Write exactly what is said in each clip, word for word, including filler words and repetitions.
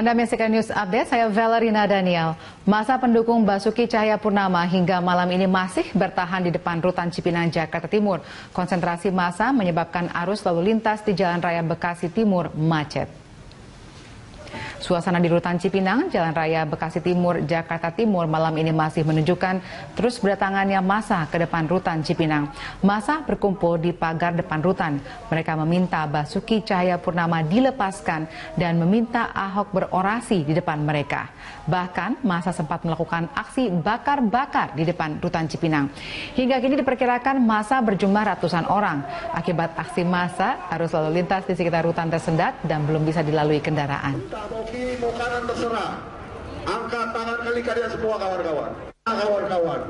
Anda menyaksikan News Update, saya Valerina Daniel. Masa pendukung Basuki Cahaya Purnama hingga malam ini masih bertahan di depan Rutan Cipinang, Jakarta Timur. Konsentrasi massa menyebabkan arus lalu lintas di Jalan Raya Bekasi Timur macet. Suasana di Rutan Cipinang, Jalan Raya Bekasi Timur, Jakarta Timur malam ini masih menunjukkan terus berdatangannya massa ke depan Rutan Cipinang. Massa berkumpul di pagar depan rutan. Mereka meminta Basuki Cahaya Purnama dilepaskan dan meminta Ahok berorasi di depan mereka. Bahkan massa sempat melakukan aksi bakar-bakar di depan Rutan Cipinang. Hingga kini diperkirakan massa berjumlah ratusan orang. Akibat aksi massa, arus lalu lintas di sekitar rutan tersendat dan belum bisa dilalui kendaraan. Mau kiri, mau kanan, terserah. Angkat tangan kali kalian semua, kawan-kawan. Kawan-kawan.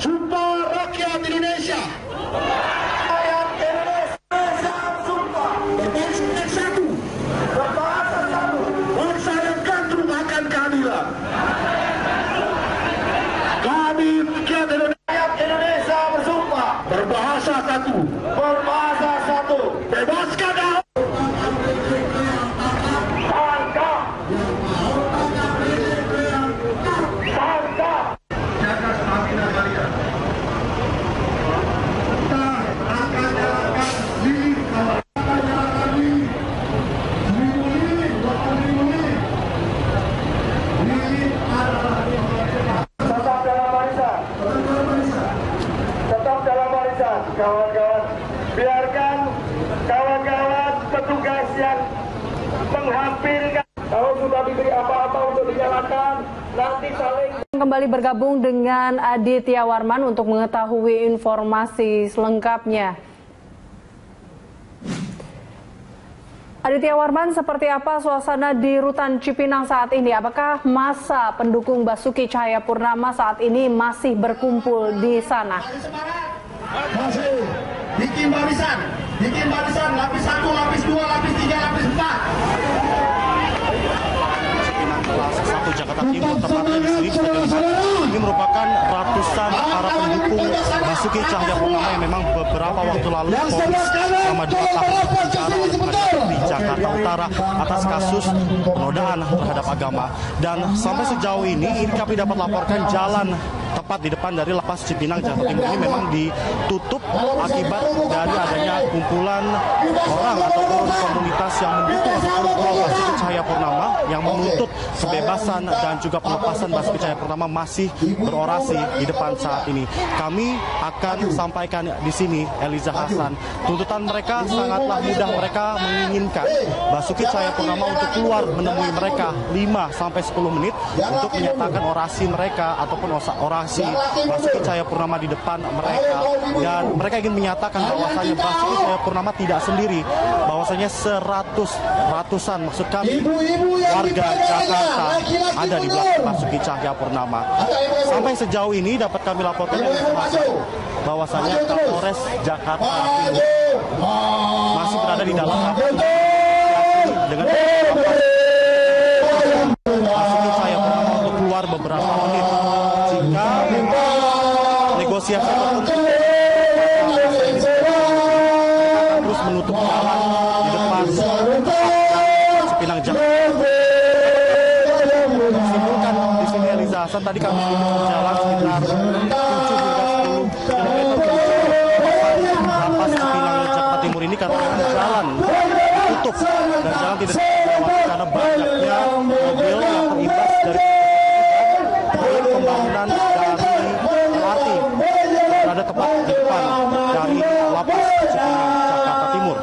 Sumpah rakyat Indonesia. Rakyat Indonesia, sumpah. Indonesia satu. Berbahasa satu. Bersayang gantung akan keadilan. Kami rakyat Indonesia bersumpah. Berbahasa satu. Berbahasa satu. Bebaskan Ahok. Kawan-kawan, biarkan kawan-kawan petugas yang menghampirkan. Kalau sudah diberi apa-apa untuk dinyalakan, nanti saling. Kembali bergabung dengan Aditya Warman untuk mengetahui informasi selengkapnya. Aditya Warman, seperti apa suasana di Rutan Cipinang saat ini? Apakah massa pendukung Basuki Cahaya Purnama saat ini masih berkumpul di sana? Masih, bikin barisan, bikin barisan, lapis satu, lapis dua, lapis tiga, lapis empat. Satu Jakarta Timur, tepatnya di sini kita lihat ini merupakan ratusan para pendukung Basuki Cahaya Purnama yang memang beberapa waktu lalu difonis selama dua tahun penjara oleh pengadilan negeri Jakarta Utara atas kasus penodaan terhadap agama. Dan sampai sejauh ini, ini kami dapat laporkan jalan tepat di depan dari Lapas Cipinang Jakarta Timur ini memang ditutup akibat dari adanya kumpulan orang ataupun komunitas yang mendukung ataupun pro Basuki Cahaya Purnama yang menuntut kebebasan dan juga pelepasan Basuki Cahaya Purnama masih berorasi di depan saat ini. Kami akan sampaikan di sini, Eliza Hasan, tuntutan mereka sangatlah mudah. Mereka menginginkan Basuki Cahaya Purnama untuk keluar menemui mereka lima sampai sepuluh menit untuk menyatakan orasi mereka ataupun orasi Basuki Cahaya Purnama di depan mereka, dan mereka ingin menyatakan bahwasanya Basuki Cahaya Purnama tidak sendiri, bahwasanya seratus ratusan maksud kami warga Jakarta ada di belakang Basuki Cahaya Purnama. Sampai sejauh ini dapat kami laporkan bahwasanya Kapolres Jakarta Timur masih berada di dalam kapal dengan Basuki Cahaya Purnama untuk keluar beberapa menit. Negosiasi tertutup, terus menutup jalan di depan Cipinang Jakarta. Simpulkan di sini Eliza Hasan, tadi kami sudah berjalan sekitar tujuh hingga sepuluh kilometer Lapas Cipinang Jakarta Timur ini karena jalan tutup dan jalan tidak terlewati karena banyaknya mobil yang terimbas dari proyek pembangunan berada tepat di depan dari Lapas Cipinang Jakarta Timur.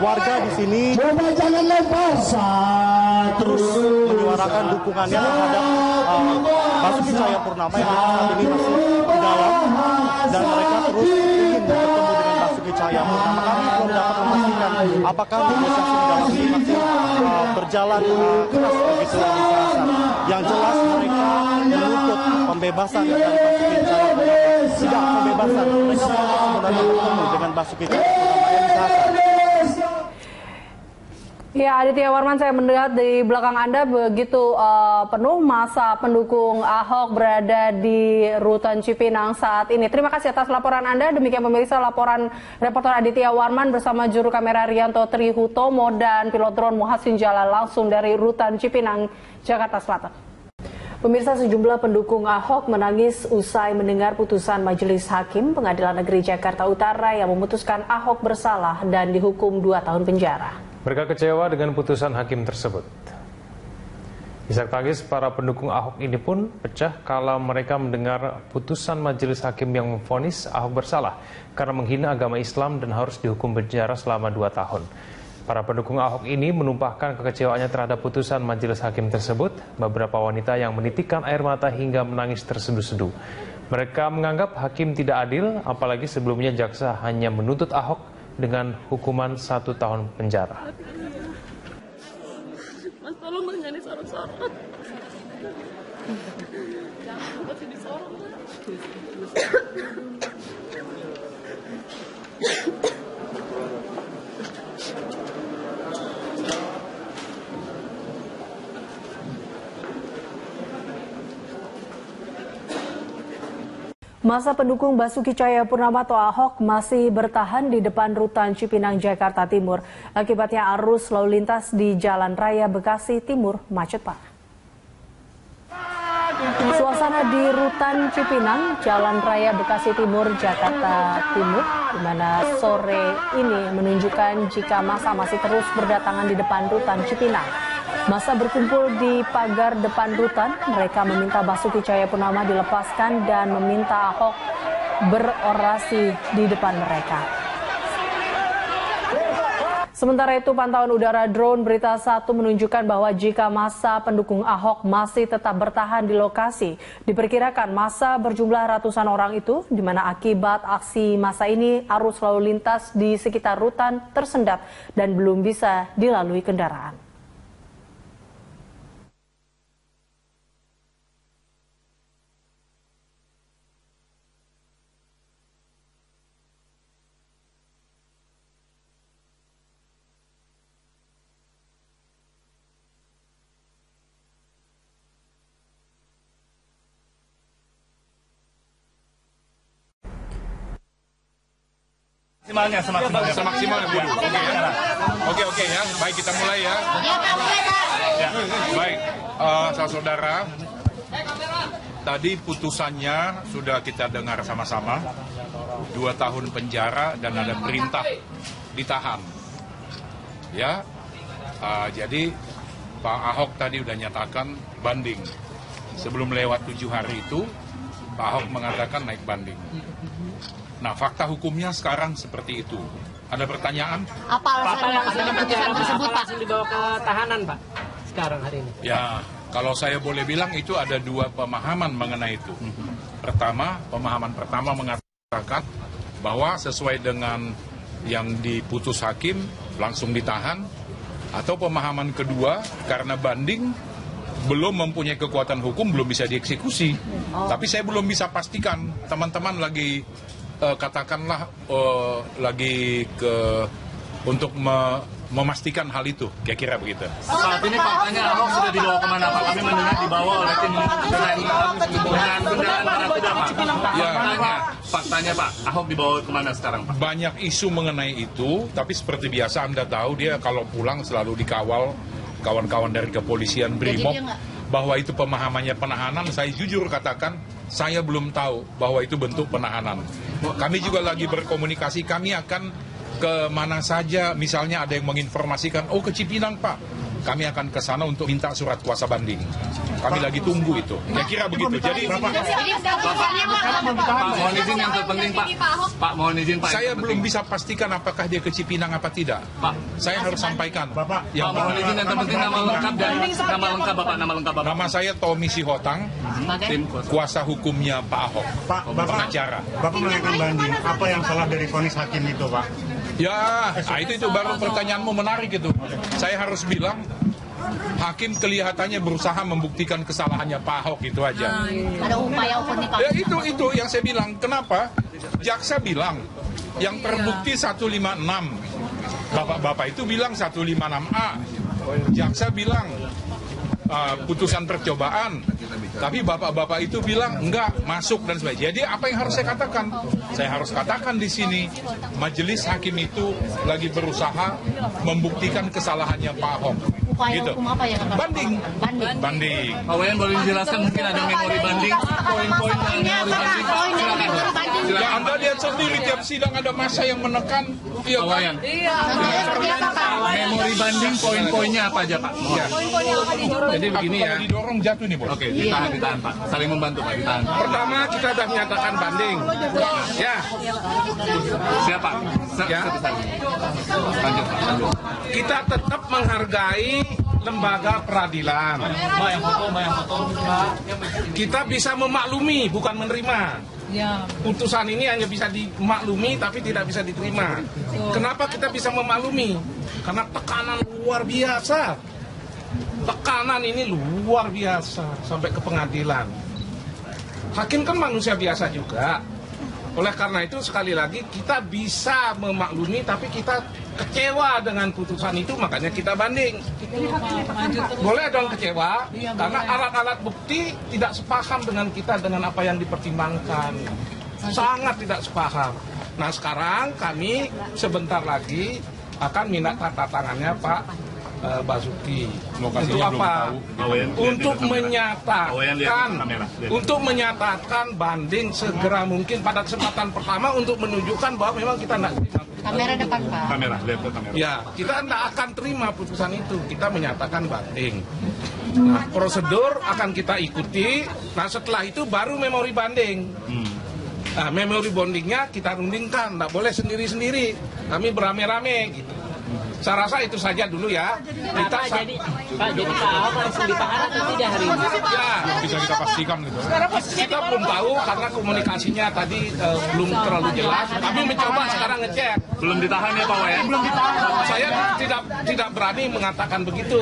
Warga di sini terus menyuarakan dukungannya terhadap uh, Basuki Cahaya Purnama yang saat ini masih di dalam, dan mereka terus ingin bertemu dengan Basuki Cahaya Purnama. Kami belum dapat memastikan apakah negosiasi dalam ini masih uh, berjalan uh, keras begitu Eliza. Yang jelas mereka menuntut pembebasan dari Basuki Cahaya Purnama. Tidak pembebasan, mereka sebenarnya bertemu dengan Basuki Cahaya Purnama. Ya, Aditya Warman, saya melihat di belakang Anda begitu uh, penuh massa pendukung Ahok berada di Rutan Cipinang saat ini. Terima kasih atas laporan Anda. Demikian pemirsa laporan reporter Aditya Warman bersama juru kamera Rianto Trihutomo dan pilot drone Muhasin Jala langsung dari Rutan Cipinang, Jakarta Selatan. Pemirsa, sejumlah pendukung Ahok menangis usai mendengar putusan Majelis Hakim Pengadilan Negeri Jakarta Utara yang memutuskan Ahok bersalah dan dihukum dua tahun penjara. Mereka kecewa dengan putusan hakim tersebut. Isak tangis para pendukung Ahok ini pun pecah kala mereka mendengar putusan Majelis Hakim yang memvonis Ahok bersalah karena menghina agama Islam dan harus dihukum penjara selama dua tahun. Para pendukung Ahok ini menumpahkan kekecewaannya terhadap putusan Majelis Hakim tersebut. Beberapa wanita yang menitikkan air mata hingga menangis terseduh-seduh. Mereka menganggap hakim tidak adil, apalagi sebelumnya jaksa hanya menuntut Ahok dengan hukuman satu tahun penjara. Mas, tolong jangan disorot-sorot. Jangan disorot. Masa pendukung Basuki Cahaya Purnama atau Ahok masih bertahan di depan Rutan Cipinang, Jakarta Timur. Akibatnya arus lalu lintas di Jalan Raya Bekasi Timur macet parah. Suasana di Rutan Cipinang, Jalan Raya Bekasi Timur, Jakarta Timur, di mana sore ini menunjukkan jika masa masih terus berdatangan di depan Rutan Cipinang. Masa berkumpul di pagar depan rutan, mereka meminta Basuki Cahaya Purnama dilepaskan dan meminta Ahok berorasi di depan mereka. Sementara itu pantauan udara drone Berita satu menunjukkan bahwa jika masa pendukung Ahok masih tetap bertahan di lokasi, diperkirakan masa berjumlah ratusan orang itu, di mana akibat aksi masa ini arus lalu lintas di sekitar rutan tersendat dan belum bisa dilalui kendaraan. Maksimalnya, semaksimalnya, semaksimalnya, semaksimalnya. Oke, ya. Oke, oke ya. Baik, kita mulai ya. ya. Baik, uh, saudara, tadi putusannya sudah kita dengar sama-sama, dua tahun penjara dan ada perintah ditahan. Ya, uh, jadi Pak Ahok tadi udah nyatakan banding. Sebelum lewat tujuh hari itu, Pak Ahok mengatakan naik banding. Nah, fakta hukumnya sekarang seperti itu. Ada pertanyaan? Apa alasan yang penjara tersebut, Pak? Dibawa ke tahanan, Pak, sekarang hari ini? Ya, kalau saya boleh bilang itu ada dua pemahaman mengenai itu. Pertama, pemahaman pertama mengatakan bahwa sesuai dengan yang diputus hakim, langsung ditahan. Atau pemahaman kedua, karena banding belum mempunyai kekuatan hukum, belum bisa dieksekusi. Oh. Tapi saya belum bisa pastikan, teman-teman lagi... Uh, katakanlah uh, lagi ke untuk me, memastikan hal itu, kira-kira begitu. Saat ini faktanya Ahok sudah dibawa kemana, Pak? Kami mendengar dibawa oleh tim dengan kendaraan kuda, Pak. Ya, faktanya, faktanya Pak, Ahok dibawa kemana sekarang, Pak? Banyak isu mengenai itu, tapi seperti biasa Anda tahu dia kalau pulang selalu dikawal kawan-kawan dari kepolisian Brimob. Bahwa itu pemahamannya penahanan, saya jujur katakan, saya belum tahu bahwa itu bentuk penahanan. Kami juga lagi berkomunikasi, kami akan ke mana saja, misalnya ada yang menginformasikan, oh ke Cipinang Pak, kami akan ke sana untuk minta surat kuasa banding. Kami lagi tunggu itu, kira-kira begitu. Jadi Bapak, Pak, mohon izin yang terpenting Pak, Pak mohon izin Pak. Saya belum bisa pastikan apakah dia ke Cipinang apa tidak. Pak, saya harus sampaikan. Bapak, ya, Pak, mohon izin yang terpenting nama lengkap dan nama lengkap Bapak, nama lengkap Bapak. Nama saya Tomi Sihotang, tim kuasa hukumnya Pak Ahok, pengacara. Bapak menyatakan banding, apa yang salah dari vonis hakim itu, Pak? Ya, nah itu itu baru pertanyaanmu menarik itu. Saya harus bilang, hakim kelihatannya berusaha membuktikan kesalahannya Pak Ahok itu aja. Ada upaya hukum nih Pak. Ya itu itu yang saya bilang. Kenapa? Jaksa bilang yang terbukti seratus lima puluh enam. Bapak-bapak itu bilang seratus lima puluh enam A, jaksa bilang uh, putusan percobaan, tapi bapak-bapak itu bilang enggak, masuk dan sebagainya. Jadi apa yang harus saya katakan? Saya harus katakan di sini, majelis hakim itu lagi berusaha membuktikan kesalahannya Pak Ahok. Gitu. Banding. Banding. Banding. Pak Wayan boleh dijelaskan mungkin ada memori banding, poin-poin memori banding. Ya, Anda lihat sendiri tiap sidang ada masa yang menekan. Iya, Pak. Iya. Memori banding poin-poinnya apa aja, Pak? Iya. Poin-poinnya apa didorong? Jadi begini ya. Kalau didorong jatuh nih, Bos. Oke, ditahan, ditahan, Pak. Saling membantu, Pak. Ditahan. Pertama, kita sudah menyatakan banding. Ya. Siap, Pak. Ya. Lanjut, Pak. Lanjut. Kita tetap menghargai lembaga peradilan. Kita bisa memaklumi, bukan menerima. Ya. Putusan ini hanya bisa dimaklumi tapi tidak bisa diterima. Kenapa kita bisa memaklumi? Karena tekanan luar biasa. Tekanan ini luar biasa sampai ke pengadilan. Hakim kan manusia biasa juga. Oleh karena itu sekali lagi kita bisa memaklumi tapi kita kecewa dengan putusan itu, makanya kita banding. Boleh dong kecewa karena alat-alat bukti tidak sepaham dengan kita dengan apa yang dipertimbangkan. Sangat tidak sepaham. Nah sekarang kami sebentar lagi akan minta tanda tangannya Pak uh, Basuki. Untuk apa? Untuk menyatakan untuk menyatakan banding segera mungkin pada kesempatan pertama untuk menunjukkan bahwa memang kita tidak kamera depan Pak. Kamera, lihat ke kamera. Ya, kita tidak akan terima putusan itu. Kita menyatakan banding. Nah, prosedur akan kita ikuti. Nah, setelah itu baru memori banding. Nah, memori bandingnya kita rundingkan, tidak boleh sendiri-sendiri. Kami berame-rame gitu. Saya rasa itu saja dulu ya. Kita jadi Pak jadi Pak Ahok langsung ditahan atau tidak hari ini? Ya, bisa kita pastikan gitu. Kita belum tahu karena komunikasinya tadi eh, belum terlalu jelas. Kami mencoba sekarang ngecek. Belum ditahan ya Pak Wayan? Belum ditahan. Saya tidak tidak berani mengatakan begitu.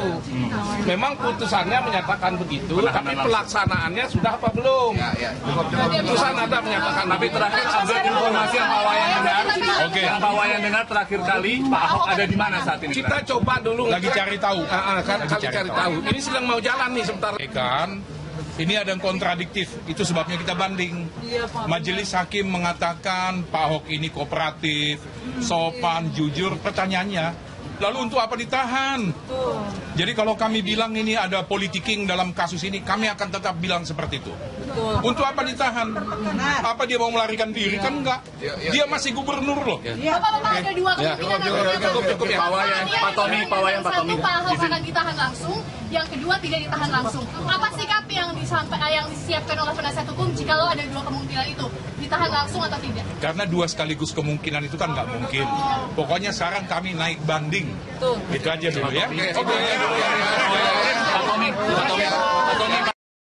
Memang putusannya menyatakan begitu, tapi pelaksanaannya sudah apa belum? Putusan ada menyatakan. Tapi terakhir ada informasi yang Pak Wayan dengar. Oke. Yang Pak Wayan dengar terakhir kali Pak Ahok ada di mana? Ini kita berat. Coba dulu lagi cari tahu. Ah, ah, kan, lagi cari, cari tahu. tahu. Ini sedang mau jalan nih sebentar. Kan, ini ada yang kontradiktif. Itu sebabnya kita banding. Majelis hakim mengatakan Pak Ahok ini kooperatif, sopan, jujur. Pertanyaannya, lalu untuk apa ditahan? Jadi kalau kami bilang ini ada politiking dalam kasus ini, kami akan tetap bilang seperti itu. Untuk apa ditahan? Apa dia mau melarikan diri? Kan enggak. Dia masih gubernur loh. Bapak-bapak ada dua kemungkinan. Cukup-cukup ya. Pak Tomi, Pak Wayan, Pak Tomi. Yang satu Pak Ahok akan ditahan langsung, yang kedua tidak ditahan langsung. Apa sikap yang disiapkan oleh penasihat hukum jika lo ada dua kemungkinan itu? Ditahan langsung atau tidak? Karena dua sekaligus kemungkinan itu kan nggak mungkin. Pokoknya sekarang kami naik banding. Itu aja dulu ya. Oke.